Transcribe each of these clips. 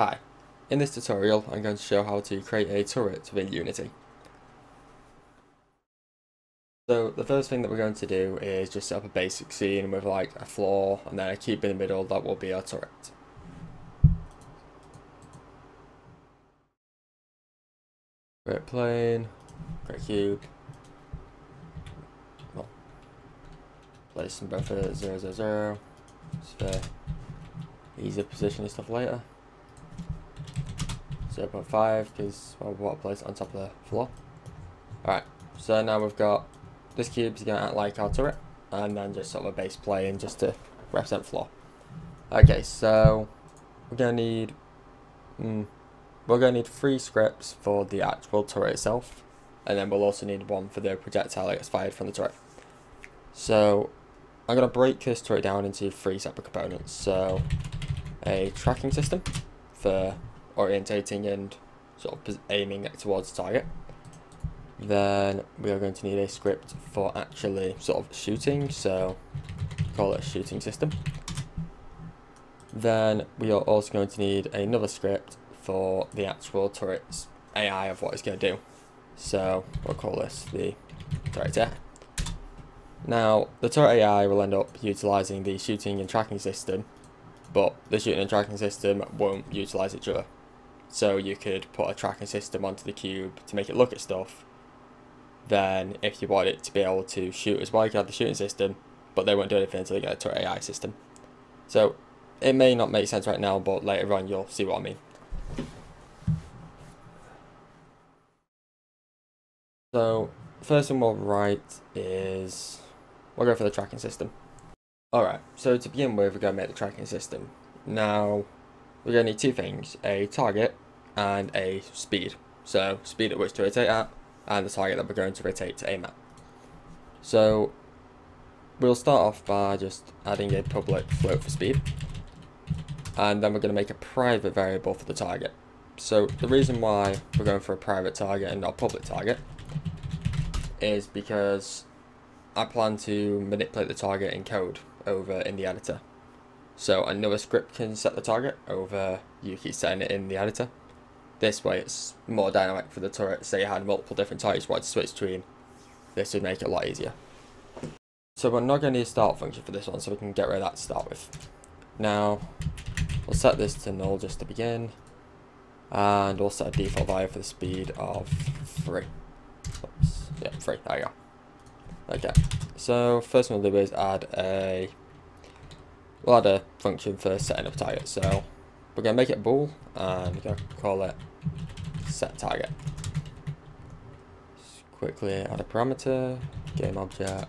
Hi, in this tutorial I'm going to show how to create a turret within Unity. So the first thing that we're going to do is just set up a basic scene with like a floor and then a cube in the middle that will be our turret. Create plane, create cube, well, place them both at 0, 0, 0, just for easier positioning stuff later. 0.5 because I want to place it on top of the floor. Alright, so now we've got this cube is going to act like our turret and then just sort of a base plane just to represent floor. Okay, so we're going to need three scripts for the actual turret itself, and then we'll also need one for the projectile that gets fired from the turret. So I'm going to break this turret down into three separate components. So a tracking system for orientating and sort of aiming towards the target. Then we are going to need a script for actually sort of shooting, so call it a shooting system. Then we are also going to need another script for the actual turret's AI of what it's going to do. So we'll call this the turret AI. Now the turret AI will end up utilising the shooting and tracking system, but the shooting and tracking system won't utilise each other. So you could put a tracking system onto the cube to make it look at stuff. Then if you want it to be able to shoot as well, you could have the shooting system, but they won't do anything until they get a turret AI system. So it may not make sense right now, but later on you'll see what I mean. So first thing we'll write is we'll go for the tracking system. Alright, so to begin with, we're going to make the tracking system. Now, we're going to need two things, a target and a speed. So, speed at which to rotate at, and the target that we're going to rotate to aim at. So, we'll start off by just adding a public float for speed. And then we're going to make a private variable for the target. So, the reason why we're going for a private target and not a public target is because I plan to manipulate the target in code over in the editor. So another script can set the target over you keep setting it in the editor. This way it's more dynamic for the turret. Say you had multiple different targets you wanted to switch between, this would make it a lot easier. So we're not going to need a start function for this one, so we can get rid of that to start with. Now we'll set this to null just to begin, and we'll set a default value for the speed of 3. Oops. Yeah, 3, there you go. Okay, so first thing we'll do is we'll add a function for setting up target. So we're going to make it a bool, and we're going to call it set target. Just quickly add a parameter, gameObject,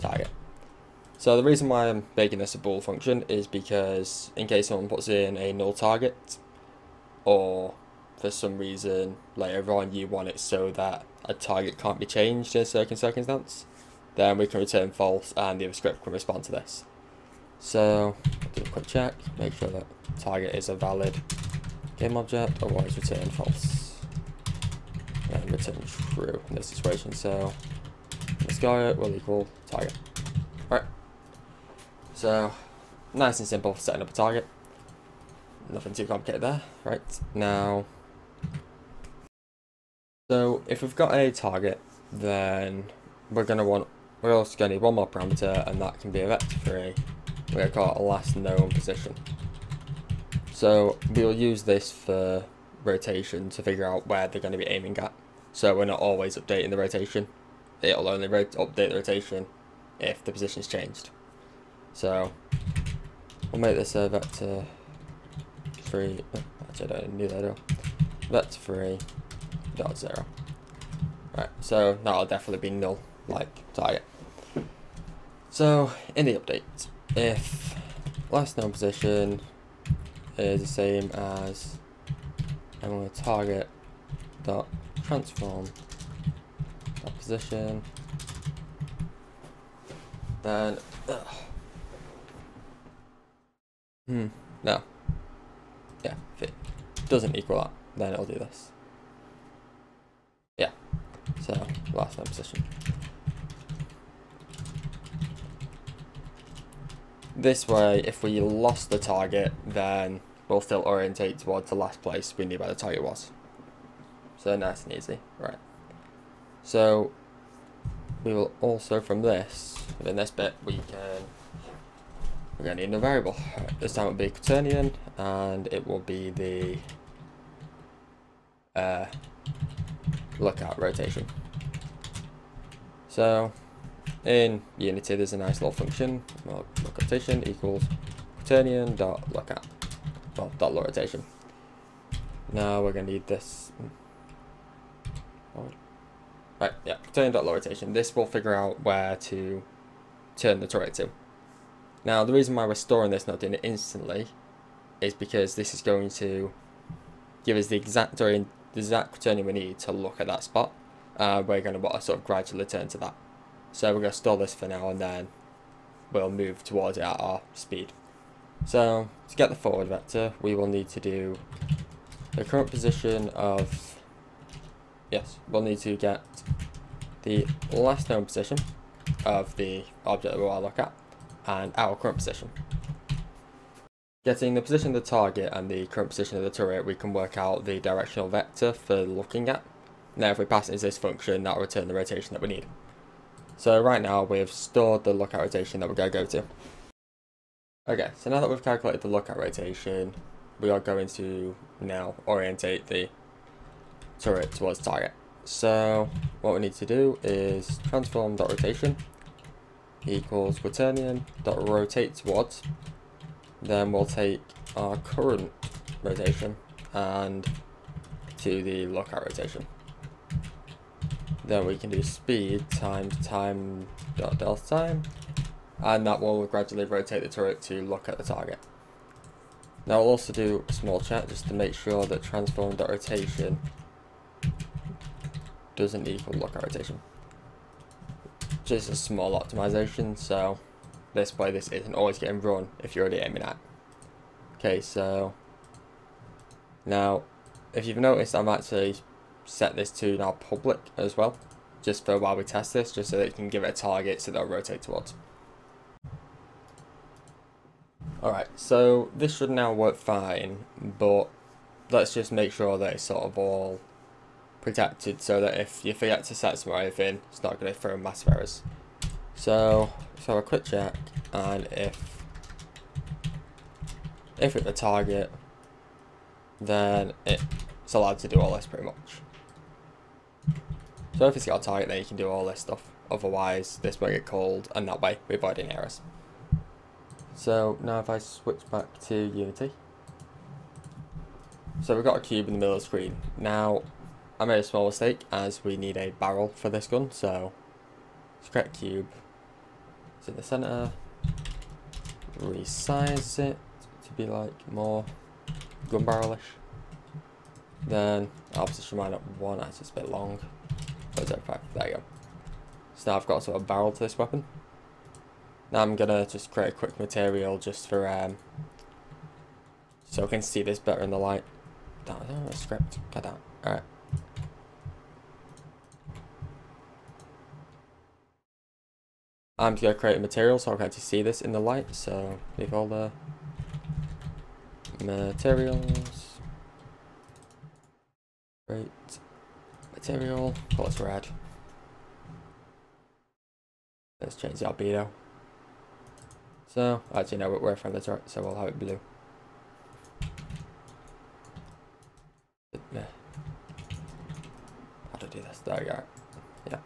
target. So the reason why I'm making this a bool function is because in case someone puts in a null target, or for some reason later on you want it so that a target can't be changed in a certain circumstance, then we can return false and the other script can respond to this. So do a quick check, make sure that target is a valid game object, otherwise return false and return true in this situation. So let's go, will equal target. Alright, so nice and simple for setting up a target, nothing too complicated there. Right, now so if we've got a target, then we're also going to need one more parameter, and that can be a vector3. We're going to call it a last known position. So we'll use this for rotation to figure out where they're going to be aiming at. So we're not always updating the rotation. It'll only update the rotation if the position's changed. So we'll make this a vector3. Actually, I don't need that at all. Vector3.0. Right, so that'll definitely be null like target. So in the update, if last known position is the same as, I'm going to target dot transform dot position, then if it doesn't equal that, then it'll do this. So last known position. This way, if we lost the target, then will still orientate towards the last place we knew where the target was. So nice and easy, right. So we will also, from this, within this bit, we're going to need another variable. Right, this time it will be quaternion, and it will be the lookout rotation. So in Unity, there's a nice little function, well, lookout rotation equals quaternion.lookout, well, dot rotation. Now we're going to need this. Right, yeah, quaternion.RotateTowards. This will figure out where to turn the turret to. Now, the reason why we're storing this, not doing it instantly, is because this is going to give us the exact quaternion we need to look at that spot. We're going to want to sort of gradually turn to that. So we're going to store this for now, and then we'll move towards it at our speed. So to get the forward vector, we will need to do the current position of... Yes, we'll need to get the last known position of the object that we want to look at and our current position. Getting the position of the target and the current position of the turret, we can work out the directional vector for looking at. Now if we pass it into this function, that will return the rotation that we need. So right now we've stored the lookout rotation that we're going to go to. Okay, so now that we've calculated the lookout rotation, we are going to now orientate the turret towards target. So what we need to do is transform.rotation equals quaternion.RotateTowards. Then we'll take our current rotation and to the lookout rotation. Then we can do speed times Time.deltaTime, and that will gradually rotate the turret to look at the target. Now we'll also do a small check just to make sure that transform.rotation doesn't equal lookout rotation. Just a small optimization, so this way this isn't always getting run if you're already aiming at. Okay, so now if you've noticed, I've actually set this to now public as well, just for while we test this, just so that you can give it a target so that it'll rotate towards. Alright, so this should now work fine, but let's just make sure that it's sort of all protected so that if you forget to set some or anything, it's not going to throw massive errors. So let's have a quick check, and if it's a target, then it's allowed to do all this pretty much. So if it's got a target, then you can do all this stuff. Otherwise this won't get called, and that way we avoid any errors. So now if I switch back to Unity, so we've got a cube in the middle of the screen. Now I made a small mistake, as we need a barrel for this gun, so select cube, it's in the center, resize it to be like more gun barrelish. Then I'll position mine up one, that's just a bit long. 0.5, there you go. So now I've got sort of a barrel to this weapon. Now I'm gonna just create a quick material just for so I can see this better in the light. Damn, I don't have a script. Get that. Alright. I'm going to create a material so I can actually see this in the light. So leave all the materials. Great. Material. Oh, it's red. Let's change the albedo. So, actually, no, we're from the turret, so we'll have it blue. How to do this? There we go. Yeah.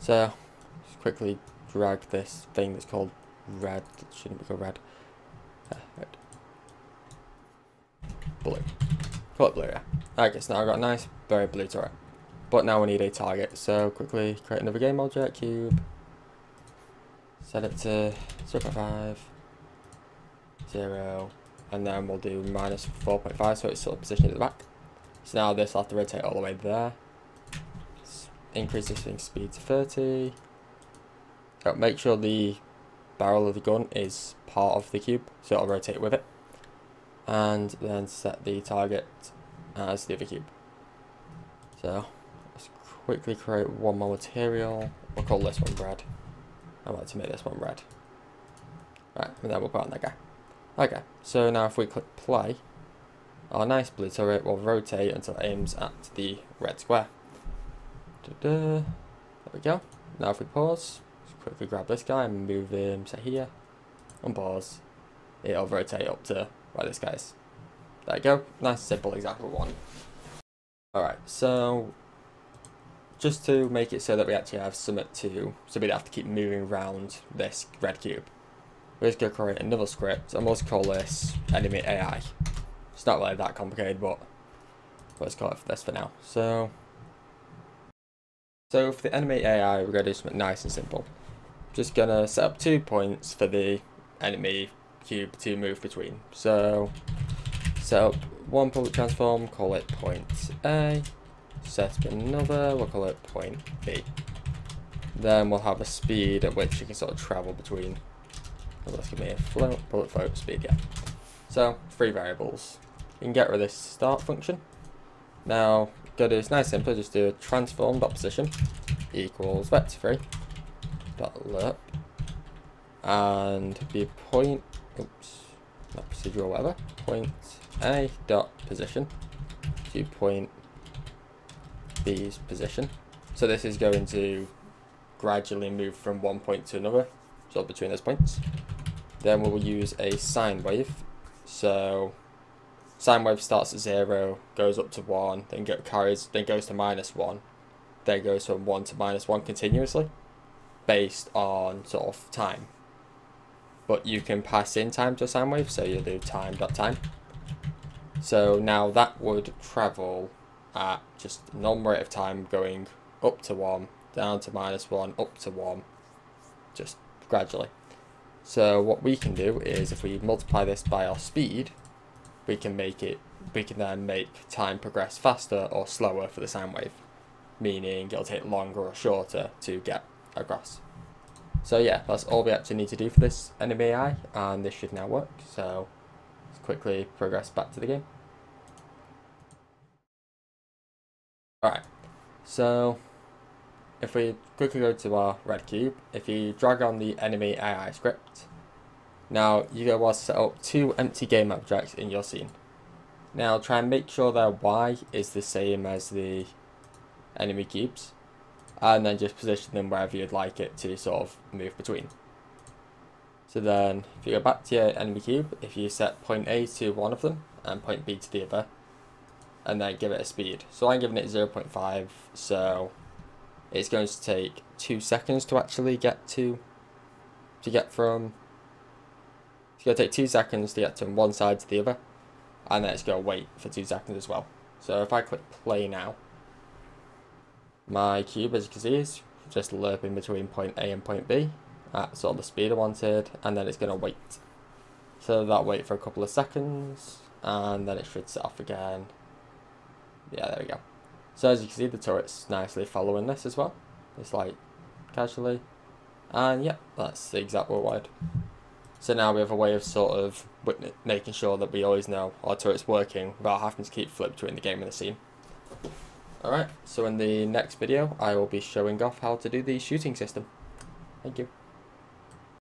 So, just quickly drag this thing that's called red, that shouldn't be called red. Red. Blue. Call it blue, yeah. Okay, so now I've got a nice, very blue turret. But now we need a target, so quickly create another gameObject, cube. Set it to 0.5, 0, and then we'll do minus 4.5, so it's sort of positioned at the back. So now this will have to rotate all the way there. Let's increase this thing's speed to 30. So make sure the barrel of the gun is part of the cube, so it'll rotate with it. And then set the target as the other cube. So let's quickly create one more material. We'll call this one red. I want to make this one red. Right, and then we'll put on that guy. Okay, so now if we click play, our nice blue turret will rotate until it aims at the red square. There we go. Now if we pause, just quickly grab this guy and move him to here, and pause. It'll rotate up to where this guy is. There you go. Nice, simple, exactly one. Alright, so just to make it so that we actually have something to, so we don't have to keep moving around this red cube, we're just going to create another script, and we'll just call this enemy AI. It's not really that complicated, but let's call it this for now. So for the enemy AI, we're going to do something nice and simple. Just going to set up 2 points for the enemy cube to move between. So set up one public transform, call it point A. Set up another, we'll call it point B. Then we'll have a speed at which you can sort of travel between. Let's give me a float, bullet float speed, yeah. So 3 variables. You can get rid of this start function. Now, go do this nice simply, just do transform.position equals vector3.loop and the point, oops, not procedural, whatever, point A dot position to point B's position. So this is going to gradually move from one point to another, so between those points. Then we will use a sine wave. So sine wave starts at 0, goes up to 1, then carries, then goes to -1, then goes from 1 to -1 continuously, based on sort of time. But you can pass in time to a sine wave, so you'll do time.time. So now that would travel at just a normal rate of time, going up to 1, down to -1, up to 1, just gradually. So what we can do is, if we multiply this by our speed, we can make it, we can then make time progress faster or slower for the sine wave, meaning it'll take longer or shorter to get across. So yeah, that's all we actually need to do for this enemy AI, and this should now work. So let's quickly progress back to the game. Alright, so if we quickly go to our red cube, if you drag on the enemy AI script, now you go to set up 2 empty game objects in your scene. Now try and make sure their Y is the same as the enemy cubes, and then just position them wherever you'd like it to sort of move between. So then if you go back to your enemy cube, if you set point A to one of them and point B to the other, and then give it a speed. So I'm giving it 0.5, so it's going to take 2 seconds to actually get to get from. It's going to take 2 seconds to get from one side to the other, and then it's going to wait for 2 seconds as well. So if I click play now, my cube, as you can see, is just lurping between point A and point B at sort of the speed I wanted, and then it's going to wait. So that'll wait for a couple of seconds, and then it should set off again. Yeah, there we go. So as you can see, the turret's nicely following this as well. It's like casually, and yeah, that's the exact worldwide. So now we have a way of sort of making sure that we always know our turret's working without having to keep flipping between the game and the scene. Alright, so in the next video I will be showing off how to do the shooting system. Thank you.